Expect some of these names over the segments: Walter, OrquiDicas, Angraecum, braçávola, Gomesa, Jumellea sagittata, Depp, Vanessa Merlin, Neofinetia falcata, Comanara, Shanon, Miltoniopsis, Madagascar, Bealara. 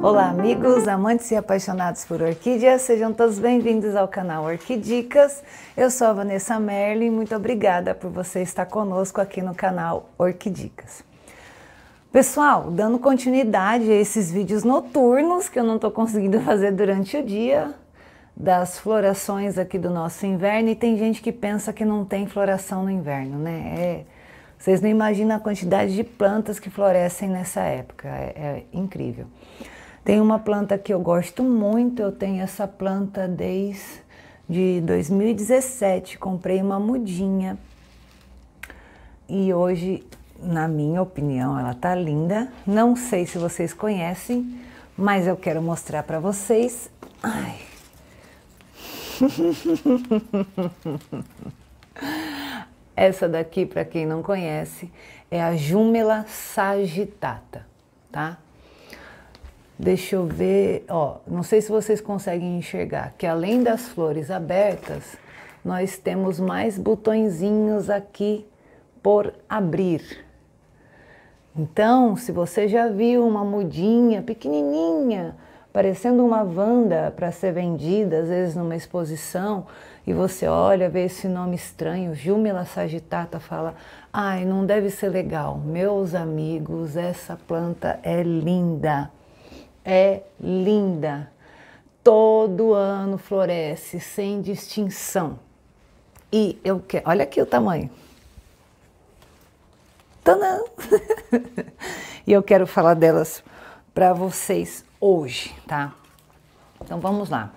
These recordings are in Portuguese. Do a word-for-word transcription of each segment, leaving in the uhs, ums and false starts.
Olá amigos, amantes e apaixonados por orquídeas, sejam todos bem-vindos ao canal OrquiDicas. Eu sou a Vanessa Merlin, muito obrigada por você estar conosco aqui no canal OrquiDicas. Pessoal, dando continuidade a esses vídeos noturnos que eu não estou conseguindo fazer durante o dia, das florações aqui do nosso inverno, e tem gente que pensa que não tem floração no inverno, né? É... Vocês não imaginam a quantidade de plantas que florescem nessa época, é, é incrível. Tem uma planta que eu gosto muito, eu tenho essa planta desde dois mil e dezessete, comprei uma mudinha. E hoje, na minha opinião, ela tá linda. Não sei se vocês conhecem, mas eu quero mostrar pra vocês. Ai... Essa daqui, para quem não conhece, é a Jumellea sagittata, tá? Deixa eu ver, ó, não sei se vocês conseguem enxergar, que além das flores abertas, nós temos mais botõezinhos aqui por abrir. Então, se você já viu uma mudinha pequenininha, parecendo uma vanda para ser vendida, às vezes numa exposição, e você olha, vê esse nome estranho, Jumellea sagittata, fala, ai, não deve ser legal. Meus amigos, essa planta é linda, é linda. Todo ano floresce, sem distinção. E eu quero, olha aqui o tamanho. Tadã! E eu quero falar delas para vocês hoje, tá? Então vamos lá.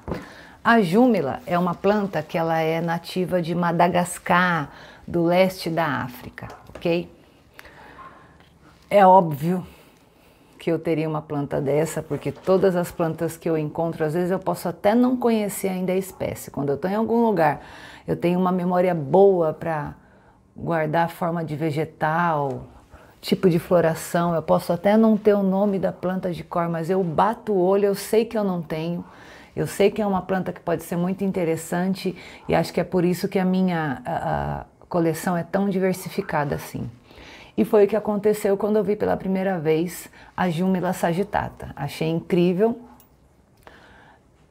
A Jumellea é uma planta que ela é nativa de Madagascar, do leste da África, ok? É óbvio que eu teria uma planta dessa, porque todas as plantas que eu encontro, às vezes eu posso até não conhecer ainda a espécie. Quando eu estou em algum lugar, eu tenho uma memória boa para guardar a forma de vegetal, tipo de floração, eu posso até não ter o nome da planta de cor, mas eu bato o olho, eu sei que eu não tenho, eu sei que é uma planta que pode ser muito interessante e acho que é por isso que a minha a, a coleção é tão diversificada assim. E foi o que aconteceu quando eu vi pela primeira vez a Jumellea sagittata, achei incrível.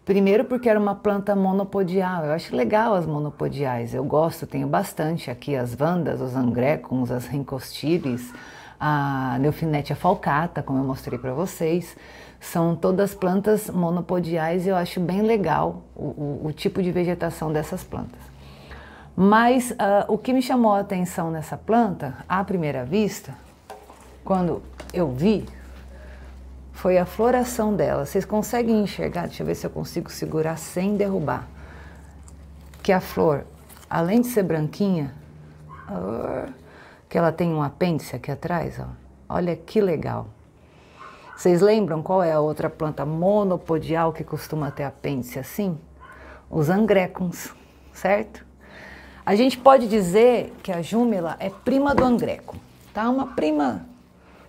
Primeiro porque era uma planta monopodial, eu acho legal as monopodiais, eu gosto, tenho bastante aqui as vandas, os Angraecums, as rincostiles, a Neofinetia falcata, como eu mostrei para vocês, são todas plantas monopodiais e eu acho bem legal o, o, o tipo de vegetação dessas plantas. Mas uh, o que me chamou a atenção nessa planta, à primeira vista, quando eu vi, foi a floração dela. Vocês conseguem enxergar? Deixa eu ver se eu consigo segurar sem derrubar. Que a flor, além de ser branquinha, que ela tem um apêndice aqui atrás, ó. Olha que legal. Vocês lembram qual é a outra planta monopodial que costuma ter apêndice assim? Os Angraecums, certo? A gente pode dizer que a Jumellea é prima do Angraecum, tá? Uma prima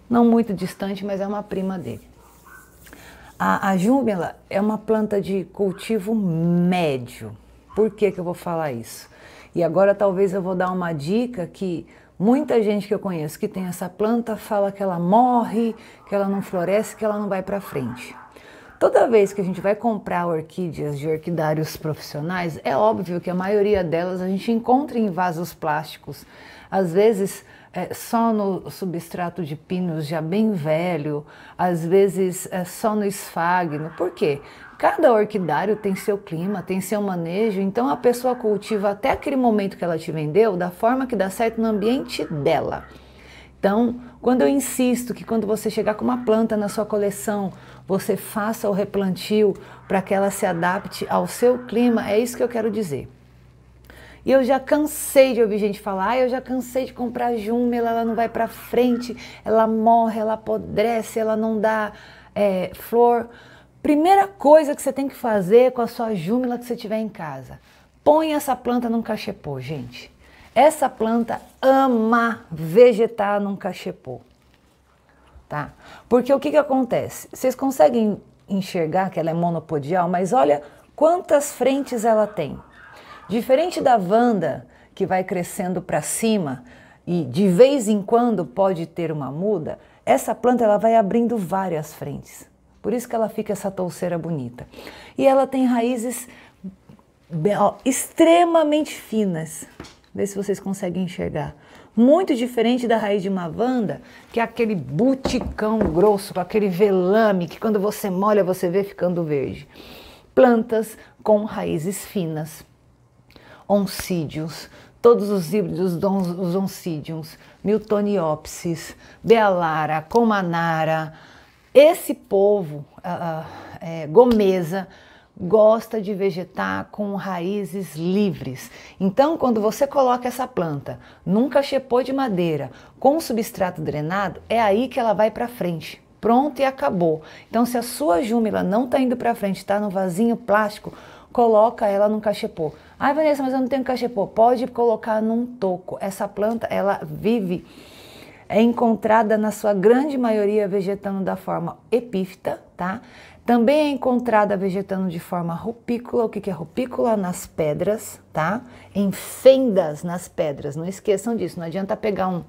não muito distante, mas é uma prima dele. A, a Jumellea é uma planta de cultivo médio. Por que que eu vou falar isso? E agora talvez eu vou dar uma dica que muita gente que eu conheço que tem essa planta fala que ela morre, que ela não floresce, que ela não vai para frente. Toda vez que a gente vai comprar orquídeas de orquidários profissionais, é óbvio que a maioria delas a gente encontra em vasos plásticos. Às vezes é só no substrato de pinos já bem velho, às vezes é só no esfagno. Por quê? Cada orquidário tem seu clima, tem seu manejo, então a pessoa cultiva até aquele momento que ela te vendeu da forma que dá certo no ambiente dela. Então, quando eu insisto que quando você chegar com uma planta na sua coleção, você faça o replantio para que ela se adapte ao seu clima, é isso que eu quero dizer. E eu já cansei de ouvir gente falar, ah, eu já cansei de comprar Jumellea, ela não vai para frente, ela morre, ela apodrece, ela não dá é, flor. Primeira coisa que você tem que fazer com a sua Jumellea que você tiver em casa, põe essa planta num cachepô, gente. Essa planta ama vegetar num cachepô, tá? Porque o que que acontece? Vocês conseguem enxergar que ela é monopodial, mas olha quantas frentes ela tem. Diferente da vanda, que vai crescendo para cima e de vez em quando pode ter uma muda, essa planta ela vai abrindo várias frentes. Por isso que ela fica essa touceira bonita. E ela tem raízes ó, extremamente finas. Vê se vocês conseguem enxergar. Muito diferente da raiz de mavanda, que é aquele buticão grosso, com aquele velame, que quando você molha você vê ficando verde. Plantas com raízes finas. Oncídeos, todos os híbridos dos oncídeos, Miltoniopsis, Bealara, Comanara. Esse povo, uh, uh, é, Gomesa, gosta de vegetar com raízes livres. Então, quando você coloca essa planta num cachepô de madeira com substrato drenado, é aí que ela vai para frente. Pronto e acabou. Então, se a sua jumela não está indo para frente, está no vasinho plástico, coloca ela num cachepô. Ai, Vanessa, mas eu não tenho cachepô. Pode colocar num toco. Essa planta, ela vive... é encontrada na sua grande maioria vegetando da forma epífita, tá? Também é encontrada vegetando de forma rupícola. O que é rupícola? Nas pedras, tá? Em fendas nas pedras. Não esqueçam disso. Não adianta pegar um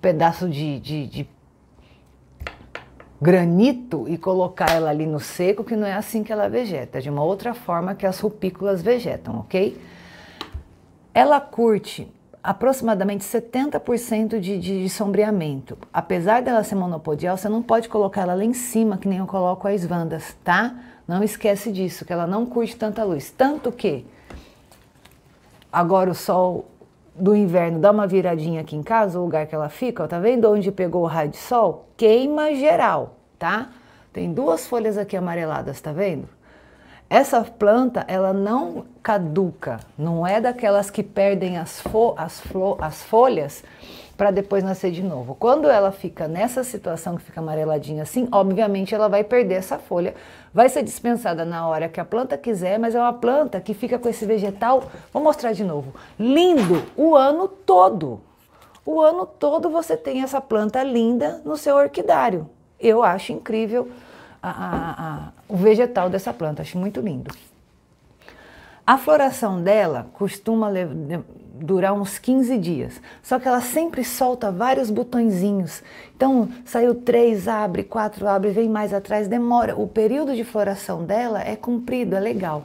pedaço de, de, de granito e colocar ela ali no seco, que não é assim que ela vegeta. É de uma outra forma que as rupícolas vegetam, ok? Ela curte... aproximadamente setenta por cento de, de, de sombreamento. Apesar dela ser monopodial, você não pode colocar ela lá em cima, que nem eu coloco as vandas, tá? Não esquece disso, que ela não curte tanta luz. Tanto que agora o sol do inverno dá uma viradinha aqui em casa, o lugar que ela fica, ó, tá vendo onde pegou o raio de sol? Queima geral, tá? Tem duas folhas aqui amareladas, tá vendo? Essa planta, ela não caduca, não é daquelas que perdem as, fo as, flo as folhas para depois nascer de novo. Quando ela fica nessa situação que fica amareladinha assim, obviamente ela vai perder essa folha, vai ser dispensada na hora que a planta quiser, mas é uma planta que fica com esse vegetal, vou mostrar de novo, lindo o ano todo. O ano todo você tem essa planta linda no seu orquidário. Eu acho incrível. A, a, a, o vegetal dessa planta, acho muito lindo. A floração dela costuma durar uns quinze dias, só que ela sempre solta vários botõezinhos. Então, saiu três, abre, quatro, abre, vem mais atrás, demora. O período de floração dela é comprido, é legal.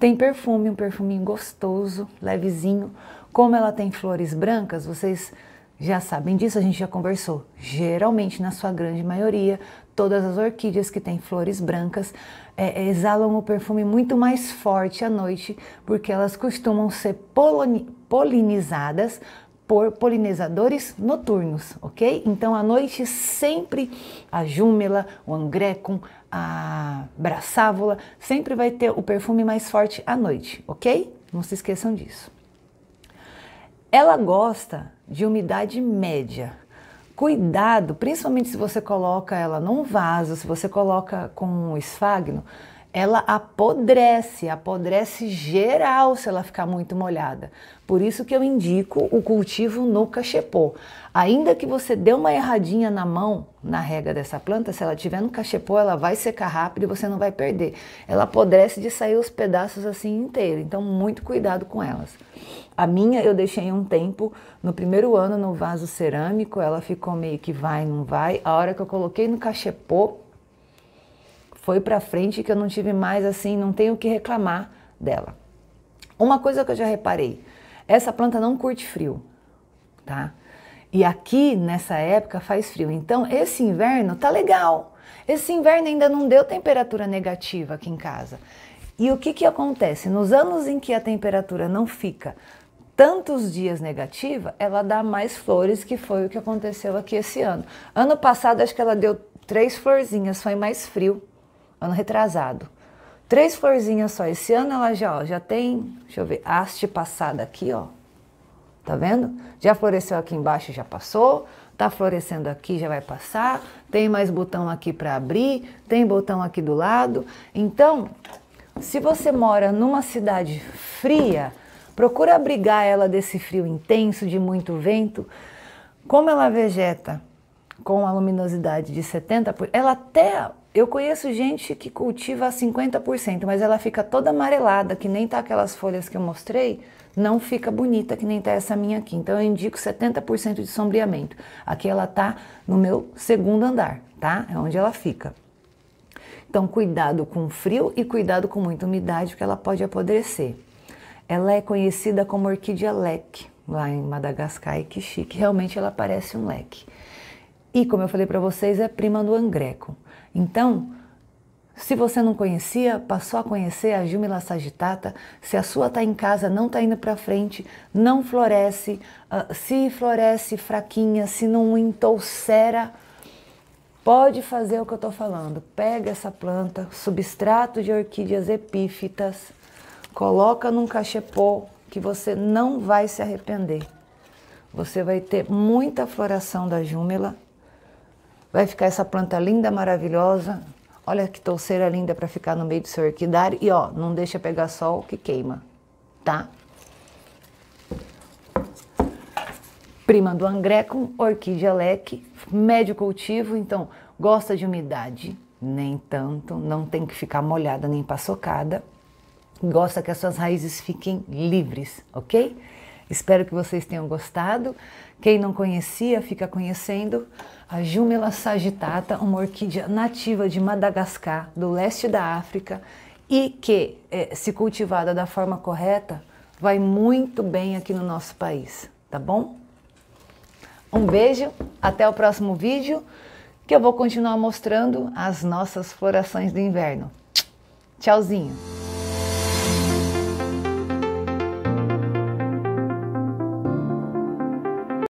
Tem perfume, um perfuminho gostoso, levezinho. Como ela tem flores brancas, vocês... já sabem disso, a gente já conversou. Geralmente, na sua grande maioria, todas as orquídeas que têm flores brancas é, exalam um perfume muito mais forte à noite, porque elas costumam ser polinizadas por polinizadores noturnos, ok? Então, à noite, sempre a jumela, o Angraecum, a braçávola, sempre vai ter o perfume mais forte à noite, ok? Não se esqueçam disso. Ela gosta de umidade média. Cuidado, principalmente se você coloca ela num vaso, se você coloca com um esfagno, ela apodrece, apodrece geral se ela ficar muito molhada. Por isso que eu indico o cultivo no cachepô. Ainda que você dê uma erradinha na mão, na rega dessa planta, se ela tiver no cachepô, ela vai secar rápido e você não vai perder. Ela apodrece de sair os pedaços assim inteiro, então muito cuidado com elas. A minha eu deixei um tempo, no primeiro ano no vaso cerâmico, ela ficou meio que vai, não vai. A hora que eu coloquei no cachepô, foi pra frente que eu não tive mais assim, não tenho o que reclamar dela. Uma coisa que eu já reparei, essa planta não curte frio, tá? E aqui nessa época faz frio, então esse inverno tá legal. Esse inverno ainda não deu temperatura negativa aqui em casa. E o que que acontece? Nos anos em que a temperatura não fica tantos dias negativa, ela dá mais flores, que foi o que aconteceu aqui esse ano. Ano passado, acho que ela deu três florzinhas, foi mais frio, ano retrasado. Três florzinhas só, esse ano ela já, ó, já tem, deixa eu ver, haste passada aqui, ó, tá vendo? Já floresceu aqui embaixo, já passou, tá florescendo aqui, já vai passar, tem mais botão aqui para abrir, tem botão aqui do lado. Então, se você mora numa cidade fria, procura abrigar ela desse frio intenso, de muito vento. Como ela vegeta com a luminosidade de setenta por cento, ela até, eu conheço gente que cultiva a cinquenta por cento, mas ela fica toda amarelada, que nem tá aquelas folhas que eu mostrei, não fica bonita, que nem tá essa minha aqui. Então eu indico setenta por cento de sombreamento. Aqui ela tá no meu segundo andar, tá? É onde ela fica. Então, cuidado com o frio e cuidado com muita umidade, porque ela pode apodrecer. Ela é conhecida como orquídea leque, lá em Madagascar, e que chique. Realmente ela parece um leque. E, como eu falei para vocês, é prima do Angraecum. Então, se você não conhecia, passou a conhecer a Jumellea sagittata. Se a sua está em casa, não está indo para frente, não floresce, se floresce fraquinha, se não entoucera, pode fazer o que eu estou falando. Pega essa planta, substrato de orquídeas epífitas, coloca num cachepô que você não vai se arrepender. Você vai ter muita floração da Jumellea. Vai ficar essa planta linda, maravilhosa. Olha que touceira linda para ficar no meio do seu orquidário. E ó, não deixa pegar sol que queima, tá? Prima do Angraecum, orquídea leque, médio cultivo, então gosta de umidade, nem tanto, não tem que ficar molhada nem paçocada. Gosta que as suas raízes fiquem livres, ok? Espero que vocês tenham gostado. Quem não conhecia, fica conhecendo a Jumellea sagittata, uma orquídea nativa de Madagascar, do leste da África, e que, se cultivada da forma correta, vai muito bem aqui no nosso país, tá bom? Um beijo, até o próximo vídeo, que eu vou continuar mostrando as nossas florações do inverno. Tchauzinho!